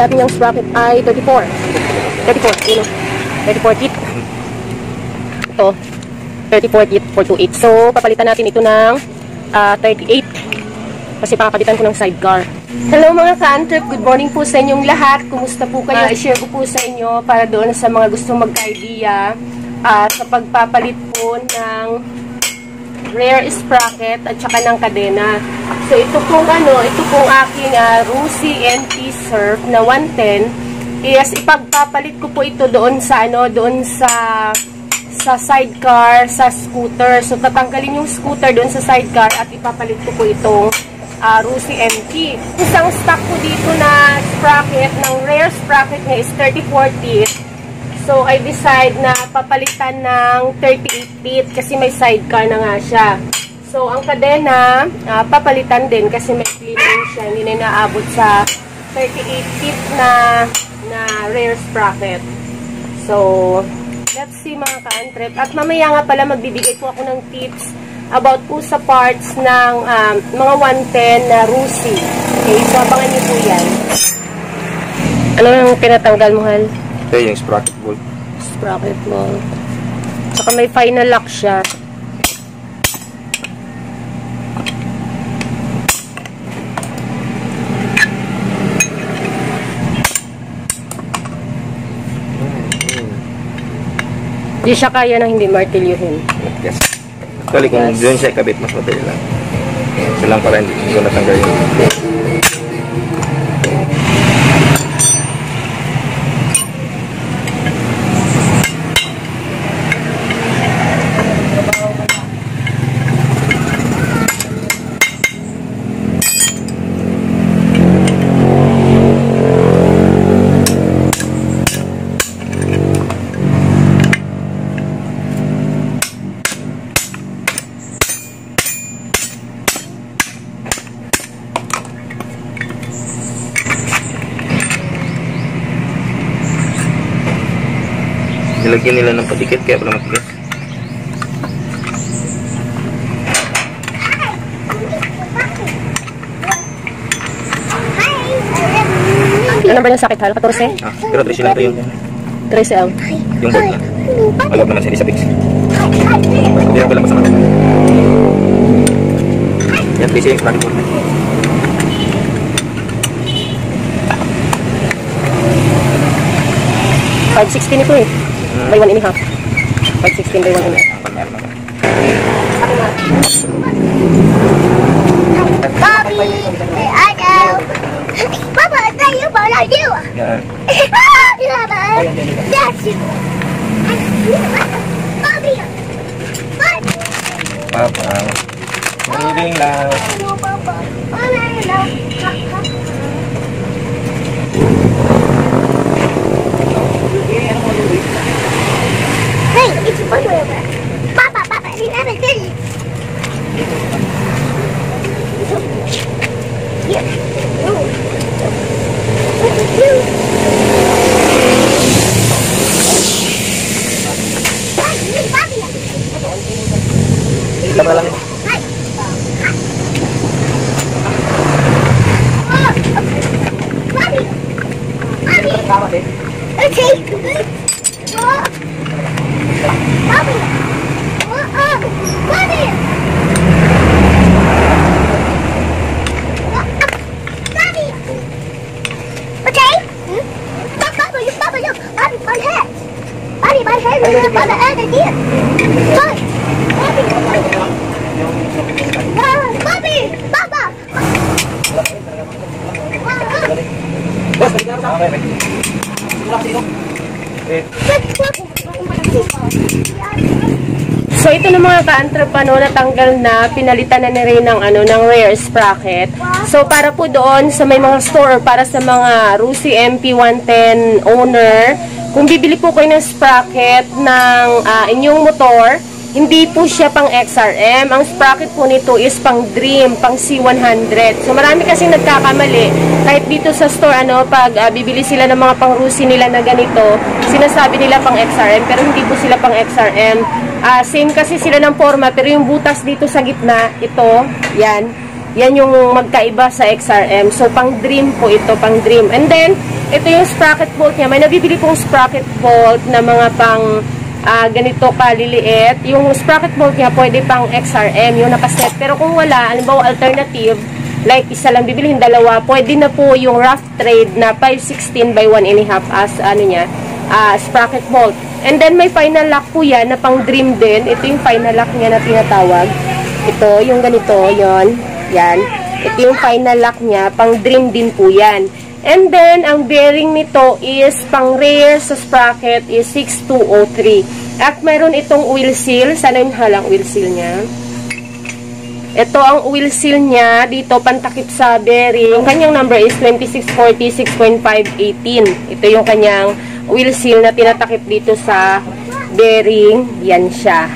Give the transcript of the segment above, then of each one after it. dati niyang sprocket ay 34 kilo. 34 feet. Ito, 34 feet, 428. So, papalitan natin ito ng 38. Kasi pakapalitan ko ng sidecar. Hello mga ka-AnneTrip, good morning po sa inyong lahat. Kumusta po kayo? I-share ko po sa inyo para doon sa mga gustong magka-idea sa pagpapalit po ng rear sprocket at saka ng kadena. So ito pong aking RUSI NT Surf na 110. Yes, ipagpapalit ko po ito doon sa sidecar, sa scooter. So tatanggalin yung scooter doon sa sidecar at ipapalit ko po itong RUSI NT. Isang stock po dito na sprocket ng rear sprocket niya is 34 teeth. So I decide na papalitan ng 38 feet kasi may sidecar na nga siya. So ang kadena, papalitan din kasi may clipping siya. Hindi na naabot sa 38 feet na rear sprocket. So let's see mga ka-AnneTrip. At mamaya nga pala magbibigay po ako ng tips about po sa parts ng mga 110 na RUSI. Okay, so abangan niyo po yan. Ano yung pinatanggal mo, Hal? Okay, yung sprocket bolt. Sprocket bolt. Saka may final lock siya. Hindi siya kaya nang hindi martilyuhin. Yes. Actually, kung doon siya ikabit, mas madali lang. Ito lang para hindi ko natanggal yun. Nilagyan nila ng padikit kaya pala matigas. Ano number ng sakit, Hal? 14? Ah, pero 13 lang ito yung 13L. Yung board na. Alam mo na siya, hindi siya fix. Hindi lang pala masama. Yan, 13 yung product board na. $5.16 ito eh. By 1.5. 5.16 by 1.5. Bobby, I know. Papa, I tell you about I do. Papa, that's you. Bobby, Bobby. Papa, living love. Papa, I love. Hey, it's a fun way over. Papa, Papa, I didn't have a thing. Yeah. No. What did you do? Hi, you're Bobby. Tama lang. Hi. Oh, Bobby. Bobby. Okay. Oh. Bobby! Bobby! Bobby! Okay? Hmm? Bobby, Bobby, look! Bobby, my head! Bobby, my head is on the other ear! Bobby! Bobby! Bobby! Baba! Bobby! So ito na mga ka-AnneTrip, natanggal na, pinalitan na rin ng rear sprocket. So para po doon sa may mga store, para sa mga RUSI MP110 owner, kung bibili po kayo ng sprocket ng inyong motor, hindi po siya pang XRM. Ang sprocket po nito is pang Dream, pang C100. So marami kasi nagkakamali. Kahit dito sa store, pag bibili sila ng mga pang RUSI nila na ganito, sinasabi nila pang XRM, pero hindi po sila pang XRM. Same kasi sila ng forma, pero yung butas dito sa gitna, ito, yan yung magkaiba sa XRM. So, pang Dream po ito, pang Dream. And then, ito yung sprocket bolt niya. May nabibili pong sprocket bolt na mga pang ganito kaliliit. Yung sprocket bolt niya pwede pang XRM, yung nakaset. Pero kung wala, halimbawa alternative, like isa lang bibilihin, dalawa, pwede na po yung rough trade na 5/16 by 1.5 as ano niya, sprocket bolt. And then may final lock po yan na pang Dream din. Ito yung final lock niya na tinatawag. Ito, yung ganito, yon, yan. Ito yung final lock niya, pang Dream din po yan. And then, ang bearing nito is pang rear sa sprocket is 6203. At mayroon itong wheel seal. Sana yung halang wheel seal niya. Ito ang wheel seal niya. Dito, pantakip sa bearing. Ang kanyang number is 2640-6.518. Ito yung kanyang wheel seal na tinatakip dito sa bearing. Yan siya.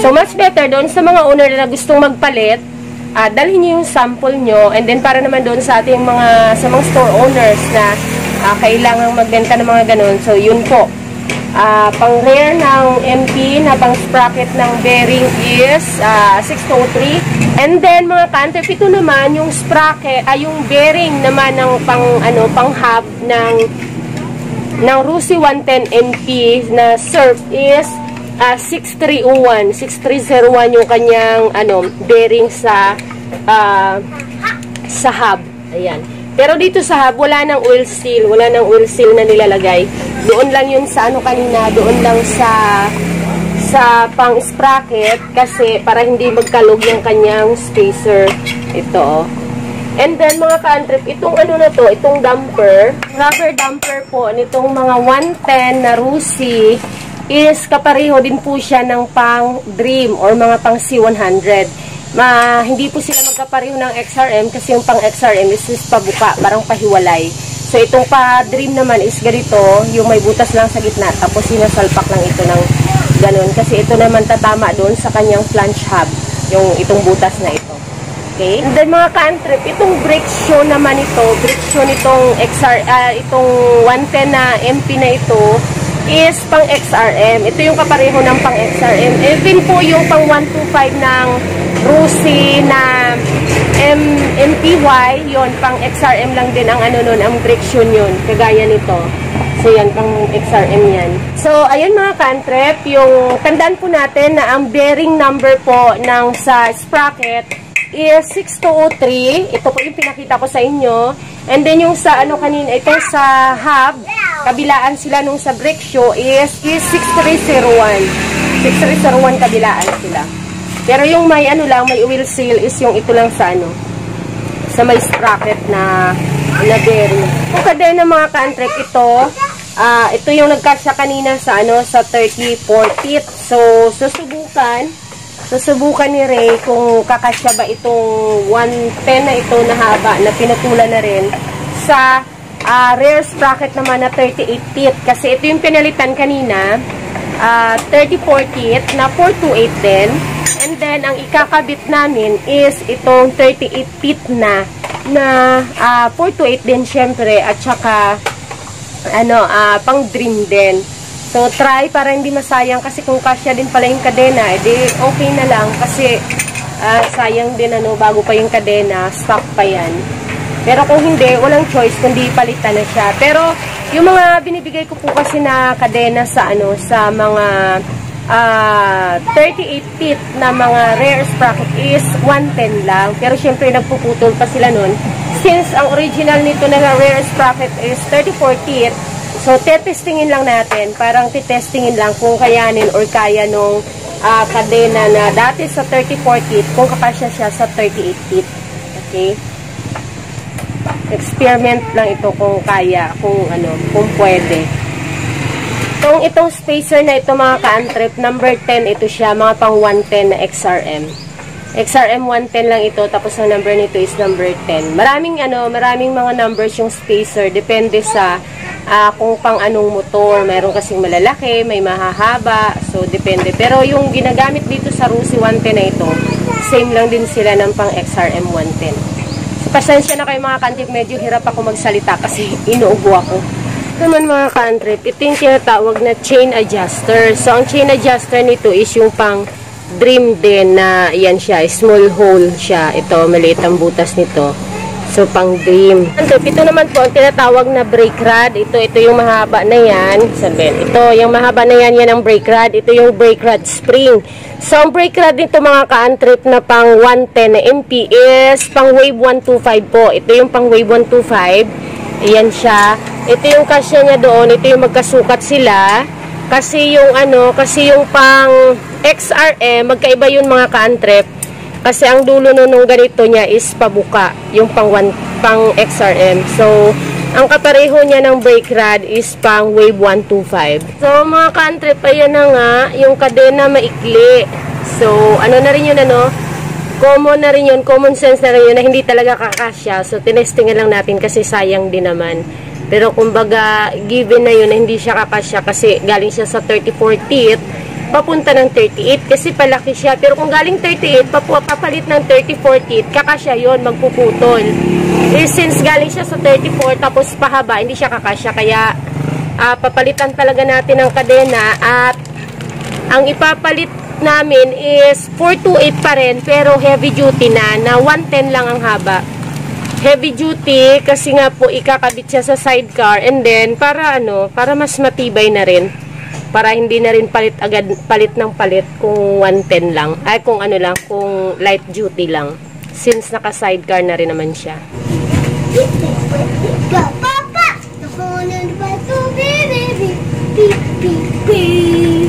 So, much better doon sa mga owner na gustong magpalit. Dalhin nyo yung sample nyo, and then para naman doon sa ating mga store owners na kailangang magbenta ng mga ganun. So, yun po. Pang rear ng MP na pang sprocket ng bearing is 603. And then, mga ka-antrip, ito naman yung sprocket, ay yung bearing naman ng pang hub ng RUSI 110 MP na surf is 6301. 6301 yung kanyang bearing sa hub. Ayan. Pero dito sa hub, wala nang oil seal. Wala nang oil seal na nilalagay. Doon lang yun sa kanina. Doon lang sa pang sprocket. Kasi para hindi magkalog yung kanyang spacer. Ito. And then, mga ka-antrip, itong itong damper. Rubber damper po. Nitong mga 110 na RUSI is kapareho din po siya ng pang Dream or mga pang C100. Hindi po sila magkapareho ng XRM kasi yung pang XRM is pabuka, parang pahiwalay. So, itong pa Dream naman is ganito, yung may butas lang sa gitna, tapos sinasalpak lang ito ng ganun. Kasi ito naman tatama doon sa kanyang flange hub, yung itong butas na ito. Okay? And then, mga ka-antrip, itong brake shoe naman ito, brake shoe nitong itong 110 na MP na ito, is pang XRM. Ito yung kapareho ng pang XRM. Even po yung pang 125 ng RUSI na MPY, yon pang XRM lang din ang ang brake shoe yun. Kagaya nito. So, yan, pang XRM yan. So, ayun mga ka-antrip, yung tandaan po natin na ang bearing number po ng sa sprocket is 6203. Ito po yung pinakita ko sa inyo. And then yung sa kanina, ito sa hub, kabilaan sila nung sa brake shoe is 6301. 6301 kabilaan sila. Pero yung may may wheel seal is yung ito lang sa sa may sprocket na bearing. Kung kadena mga ka-antrip ito, ito yung nagkasya kanina sa sa 34 feet. So susubukan ni Ray kung kakasya ba itong 110 na ito na haba na pinutulan na rin sa rear sprocket naman na 38 teeth. Kasi ito yung pinalitan kanina, 34 teeth na 428 din. And then, ang ikakabit namin is itong 38 teeth na 428 din syempre. At saka, pang Dream din. So, try para hindi masayang. Kasi kung kasya din pala yung kadena, edi okay na lang. Kasi, sayang din bago pa yung kadena, stock pa yan. Pero kung hindi, walang choice kundi palitan na siya. Pero yung mga binibigay ko po kasi na kadena sa mga 38 feet na mga rear sprocket is 110 lang. Pero syempre nagpuputol pa sila nun. Since ang original nito na rear sprocket is 34 feet, so tetestingin lang natin. Parang titestingin lang kung kayanin or kaya nung kadena na dati sa 34 feet kung kapasya siya sa 38 feet. Okay? Experiment lang ito kung kaya, kung pwede. Itong spacer na ito mga ka-antrip, number 10 ito siya, mga pang 110 na XRM. XRM 110 lang ito, tapos ang number nito is number 10. Maraming mga numbers yung spacer, depende sa kung pang anong motor. Mayroon kasing malalaki, may mahahaba, so depende. Pero yung ginagamit dito sa RUSI 110 na ito, same lang din sila ng pang XRM 110. Pasensya na kayo mga ka-antrip, medyo hirap ako magsalita kasi inuubo ako. Naman mga ka-antrip, ito yung tinatawag na chain adjuster. So, ang chain adjuster nito is yung pang Dream din na, yan siya, small hole siya. Ito, maliit ang butas nito. So, pang dream. Ito naman po ang tinatawag na brake rod. Ito yung mahaba na yan. Sabihin, ito, yung mahaba na yan, yan ang brake rod. Ito yung brake rod spring. So, ang brake rod nito mga ka-antrip na pang 110 na MP is pang Wave 125 po. Ito yung pang Wave 125. Ayan siya. Ito yung kasya niya doon. Ito yung magkasukat sila. Kasi yung ano, kasi yung pang XRM, magkaiba yun mga ka-antrip. Kasi ang dulo nung ganito niya is pabuka, yung pang XRM. So, ang kapareho niya ng brake rod is pang Wave 125. So, mga ka-antrip, ayan na nga, yung kadena maikli. So, ano na rin yun, ano? Common na rin yun, common sense na rin yun na hindi talaga kakasya. So, tinestingan lang natin kasi sayang din naman. Pero, kumbaga, given na yun na hindi siya kakasya kasi galing siya sa 34 teeth. Papunta ng 38 kasi palaki siya. Pero kung galing 38, papalit ng 30-40, kakasya yun, magpuputol. Eh, since galing siya sa 34, tapos pahaba, hindi siya kakasya. Kaya, papalitan talaga natin ang kadena. At, ang ipapalit namin is 428 pa rin, pero heavy duty na 110 lang ang haba. Heavy duty, kasi nga po, ikakabit siya sa sidecar. And then, para mas matibay na rin. Para hindi na rin palit agad, palit ng palit kung 110 lang. Ay, kung ano lang, kung light duty lang. Since naka-sidecar na rin naman siya. Papa! Nakunan ba ito, baby? Beep, beep, beep.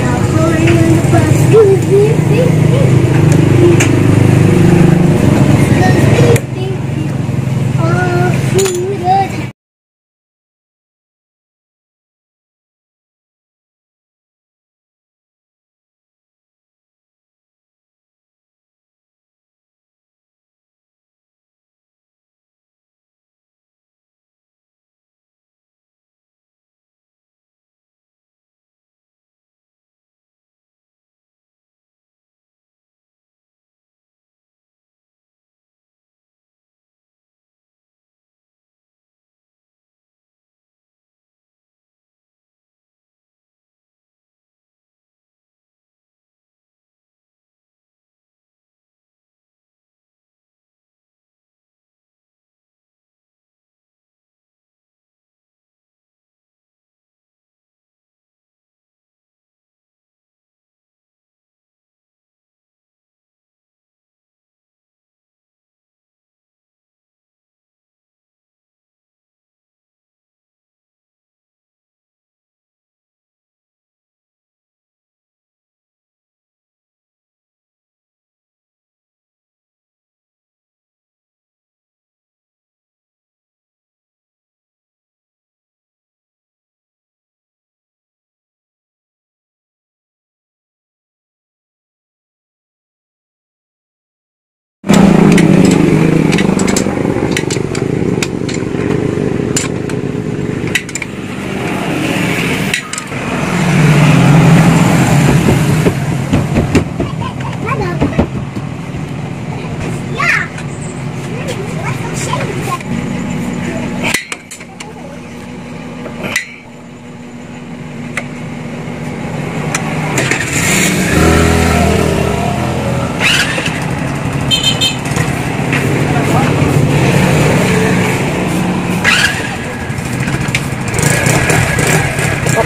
Nakunan ba ito, baby?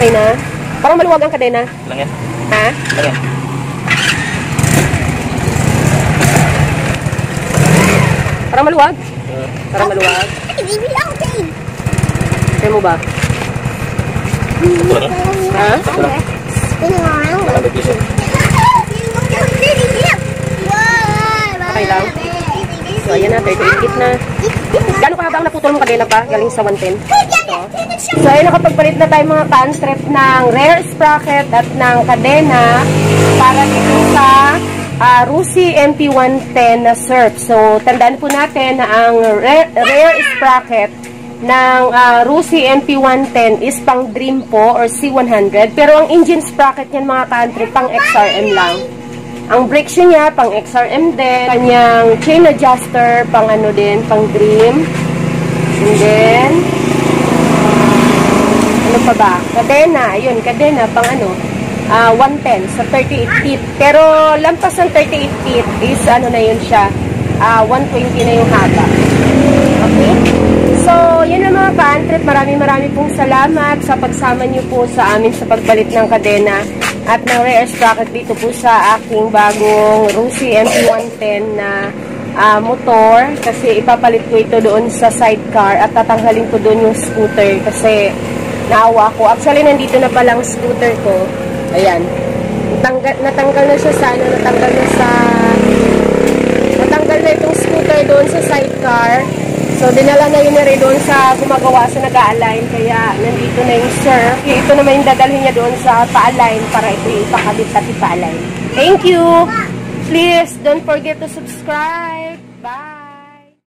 Okay na. Parang maluwag ang kadena. Lang yan. Ha? Lang yan. Parang maluwag? Parang maluwag? Kaya mo ba? Ha? Okay lang. So, ayan na. 38 na. Gano'n kahaba ang naputol mong kadena pa? Galing sa 110. So, ayun, nakapagpalit na tayo mga ka-antrip ng rear sprocket at ng kadena para dito sa RUSI MP110 na surf. So, tandaan po natin na ang rear sprocket ng RUSI MP110 is pang Dream po or C100. Pero ang engine sprocket niyan mga ka-antrip pang XRM lang. Ang brake shoe niya pang XRM din. Kanyang chain adjuster pang ano din, pang Dream. And then, ano pa ba? Kadena, ayun, kadena, pang ano, 110, sa 38 feet. Pero, lampas ng 38 feet is, ano na yun siya, 120 na yung haba. Okay? So, yun ang mga ka-AnneTrip. Marami pong salamat sa pagsama niyo po sa amin sa pagbalik ng kadena at ng rear sprocket dito po sa aking bagong RUSI MP110 na motor. Kasi ipapalit ko ito doon sa sidecar at tatanghalin ko doon yung scooter kasi naawa ko. Actually, nandito na palang scooter ko. Ayan. Natanggal na siya sa ano, natanggal na itong scooter doon sa sidecar. So, dinala na yun na rin doon sa gumagawa sa nag-a-align. Kaya, nandito na yung surf. Ito naman yung dadalhin niya doon sa pa-align para ito yung ipakabit at ipa-align. Thank you! Please, don't forget to subscribe. Bye!